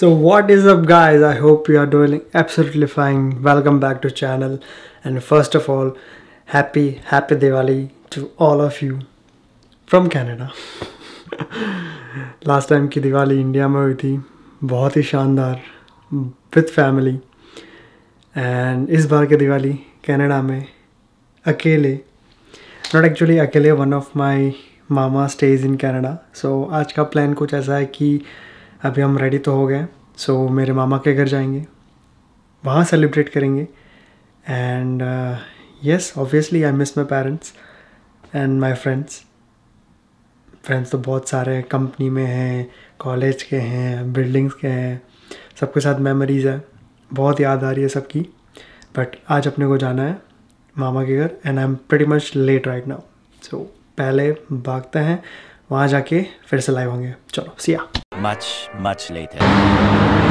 So what is up guys, I hope you are doing absolutely fine. Welcome back to channel, and first of all happy Diwali to all of you from Canada. Last time की Diwali India में हुई थी, बहुत ही शानदार with family, and इस बार की Diwali Canada में अकेले, नॉट एक्चुअली अकेले, one of my mama stays in Canada. So आज का प्लान कुछ ऐसा है कि अभी हम रेडी तो हो गए, सो मेरे मामा के घर जाएंगे, वहाँ सेलिब्रेट करेंगे. And yes obviously I miss my parents and my friends तो बहुत सारे हैं, कंपनी में हैं, कॉलेज के हैं, बिल्डिंग्स के हैं, सबके साथ मेमोरीज़ है, बहुत याद आ रही है सबकी. बट आज अपने को जाना है मामा के घर, and I am pretty much late right now. So पहले भागते हैं, वहाँ जाके फिर से लाइव होंगे. चलो सी या much later.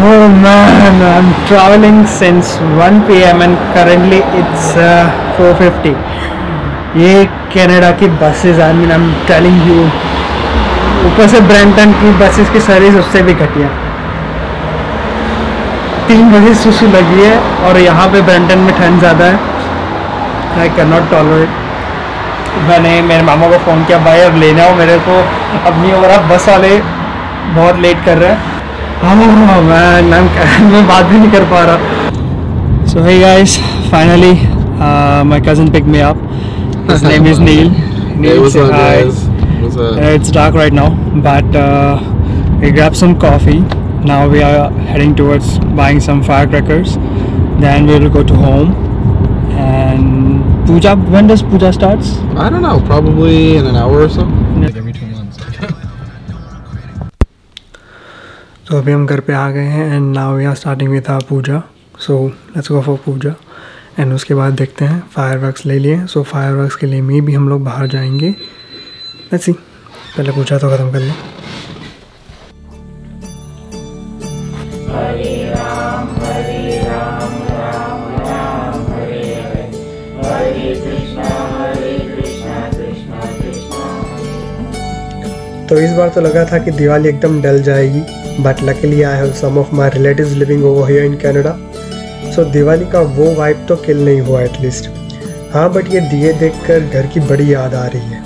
Oh man, I'm traveling since 1 PM and currently it's 4:50. ये कनाडा की buses, I mean I am telling you, ऊपर से ब्रेंटन की बसेस की सर्विस उससे भी घटिया. 3 बजे सुसु लगी है और यहाँ पे ब्रेंटन में ठंड ज़्यादा है. I can not tolerate. मैंने मेरे मामा को फ़ोन किया, भाई अब लेना हो मेरे को, अब नहीं हो रहा, बस वाले बहुत लेट कर रहा है. हाँ मैं बात भी नहीं कर पा रहा. So hey guys, finally my cousin pick me up. His name is Neil. Neil said hi. It's dark right now, but we grabbed some coffee. Now we are heading towards buying some firecrackers. Then we will go to home. And Puja, when does Puja starts? I don't know. Probably in an hour or so. Yeah. Give me 2 months. So अभी हम घर पे आ गए हैं, and now we are starting with our Puja. So let's go for Puja. And उसके बाद देखते हैं, फायरवर्क्स ले लिए. सो फायरवर्क्स के लिए मे भी हम लोग बाहर जाएंगे. लेट्स सी, पहले पूछा तो ख़त्म कर लें. तो इस बार तो लगा था कि दिवाली एकदम डल जाएगी, but luckily I have some of my relatives living over here in Canada. So Diwali का वो वाइब तो किल नहीं हुआ एटलीस्ट. हाँ, बट ये दिए देखकर घर की बड़ी याद आ रही है.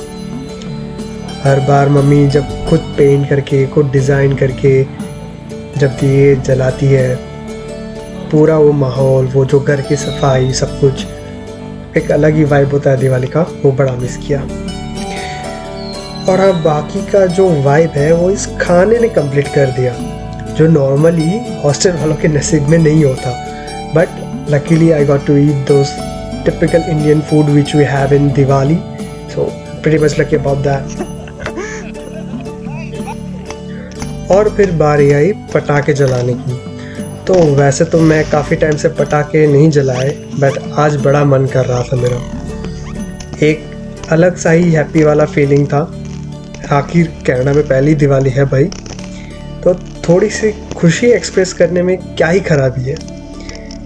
हर बार मम्मी जब खुद पेंट करके, खुद डिज़ाइन करके जब दिए जलाती है, पूरा वो माहौल, वो जो घर की सफाई, सब कुछ एक अलग ही वाइब होता है दिवाली का. वो बड़ा मिस किया. और अब बाकी का जो वाइब है वो इस खाने ने कंप्लीट कर दिया, जो नॉर्मली हॉस्टल वालों के नसीब में नहीं होता. But luckily I got to eat those typical Indian food which we have in Diwali, so pretty much lucky about that. और फिर बारी आई पटाखे जलाने की. तो वैसे तो मैं काफ़ी टाइम से पटाखे नहीं जलाए, बट आज बड़ा मन कर रहा था मेरा. एक अलग सा ही हैप्पी वाला फीलिंग था. आखिर कनाडा में पहली दिवाली है भाई, तो थोड़ी सी खुशी एक्सप्रेस करने में क्या ही खराबी है.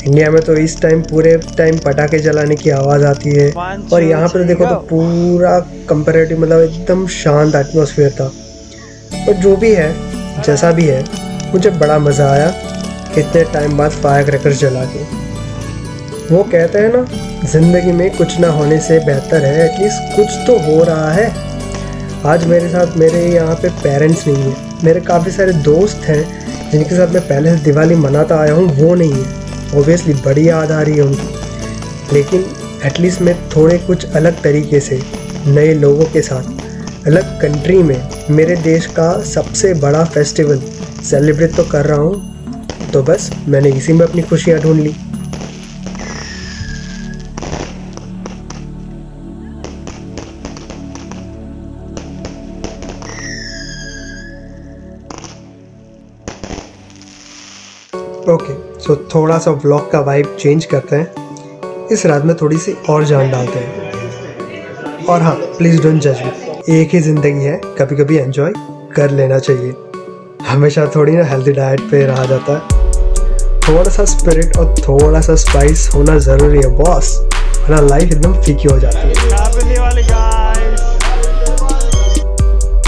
इंडिया में तो इस टाइम पूरे टाइम पटाखे जलाने की आवाज़ आती है, और यहाँ पर देखो तो पूरा कंपैरेटिव, मतलब एकदम शांत एटमॉस्फेयर था. और जो भी है, जैसा भी है, मुझे बड़ा मज़ा आया इतने टाइम बाद फायर क्रैकर्स जला के. वो कहते हैं ना, ज़िंदगी में कुछ ना होने से बेहतर है एटलीस्ट कुछ तो हो रहा है. आज मेरे साथ मेरे यहाँ पे पेरेंट्स नहीं है, मेरे काफ़ी सारे दोस्त हैं जिनके साथ मैं पहले से दिवाली मनाता आया हूँ, वो नहीं है. ऑब्वियसली बड़ी याद आ रही है उनकी, लेकिन एटलीस्ट मैं थोड़े कुछ अलग तरीके से, नए लोगों के साथ, अलग कंट्री में मेरे देश का सबसे बड़ा फेस्टिवल सेलिब्रेट तो कर रहा हूँ. तो बस मैंने इसी में अपनी खुशियाँ ढूंढ ली. ओके सो थोड़ा सा व्लॉग का वाइब चेंज करते हैं, इस रात में थोड़ी सी और जान डालते हैं. और हाँ, प्लीज़ डोंट जज मी. एक ही ज़िंदगी है, कभी कभी एंजॉय कर लेना चाहिए. हमेशा थोड़ी ना हेल्दी डाइट पे रहा जाता है. थोड़ा सा स्पिरिट और थोड़ा सा स्पाइस होना ज़रूरी है बॉस, वरना लाइफ एकदम फीकी हो जाती है.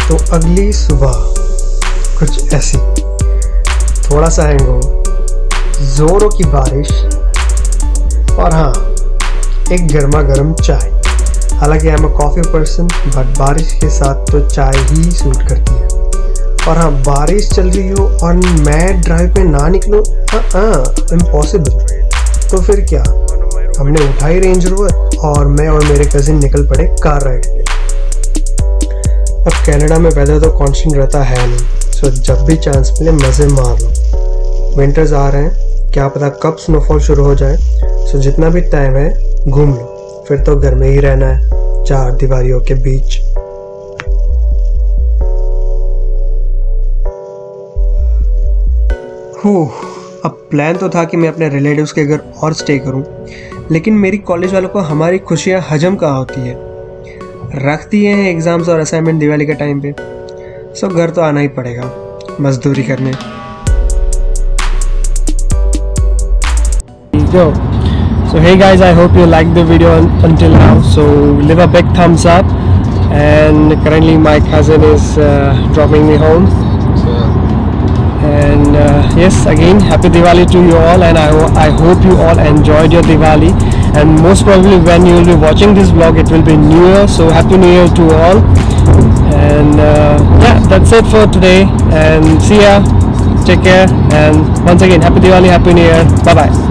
तो अगली सुबह कुछ ऐसी, थोड़ा सा हैंग हो, जोरों की बारिश और हाँ एक गर्मा गर्म चाय। हालांकि I am a coffee person but बारिश के साथ तो चाय ही सूट करती है। और हाँ बारिश चल रही हो और मैं ड्राइव पे ना निकलूँ, इम्पॉसिबल। तो फिर क्या, हमने उठाई रेंज रोवर और मैं और मेरे कज़िन निकल पड़े कार राइड पे। अब कनाडा में वेदर तो कांस्टेंट रहता है नहीं, सो जब भी चांस मिले मज़े मार लो। विंटर्स आ रहे हैं, क्या पता कब स्नोफॉल शुरू हो जाए, सो जितना भी टाइम है घूम लो, फिर तो घर में ही रहना है चार दीवारियों के बीच। अब प्लान तो था कि मैं अपने रिलेटिव्स के घर और स्टे करूं, लेकिन मेरी कॉलेज वालों को हमारी खुशियां हजम कहाँ होती है, रखती हैं एग्ज़ाम्स और असाइनमेंट दिवाली के टाइम पे। सो घर तो आना ही पड़ेगा मजदूरी करने। So hey guys, I hope you liked the video until now. So leave a big thumbs up. And currently my cousin is dropping me home. And yes, again happy Diwali to you all, and I hope you all enjoyed your Diwali. And most probably when you will be watching this vlog, it will be New Year, so happy New Year to all. And yeah, that's it for today, and see ya, take care, and once again happy Diwali, happy New Year, bye bye.